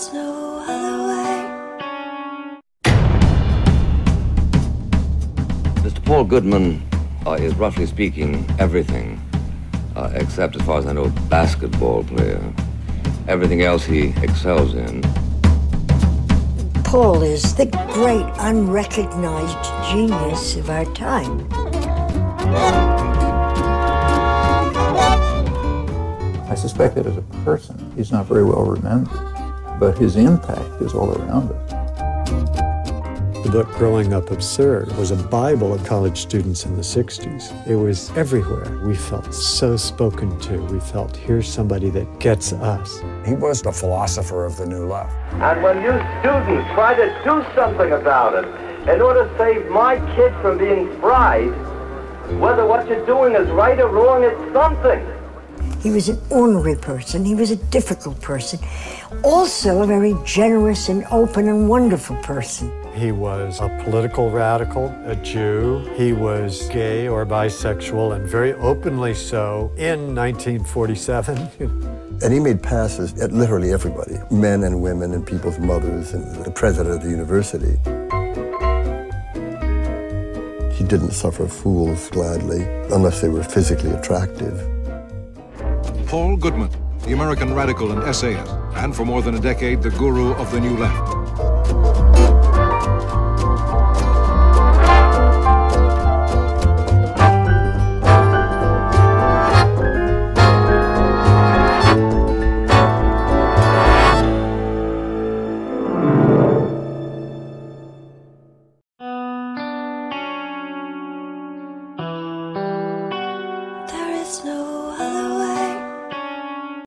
There's no other way. Mr. Paul Goodman is, roughly speaking, everything. Except, as far as I know, basketball player. Everything else he excels in. Paul is the great unrecognized genius of our time. I suspect that as a person, he's not very well remembered, but his impact is all around us. The book Growing Up Absurd was a Bible of college students in the 60s. It was everywhere. We felt so spoken to. We felt, here's somebody that gets us. He was the philosopher of the new left. And when you students try to do something about it, in order to save my kid from being fried, whether what you're doing is right or wrong, it's something. He was an ornery person. He was a difficult person. Also a very generous and open and wonderful person. He was a political radical, a Jew. He was gay or bisexual, and very openly so, in 1947. And he made passes at literally everybody, men and women and people's mothers and the president of the university. He didn't suffer fools gladly, unless they were physically attractive. Paul Goodman, the American radical and essayist, and for more than a decade, the guru of the new left. No.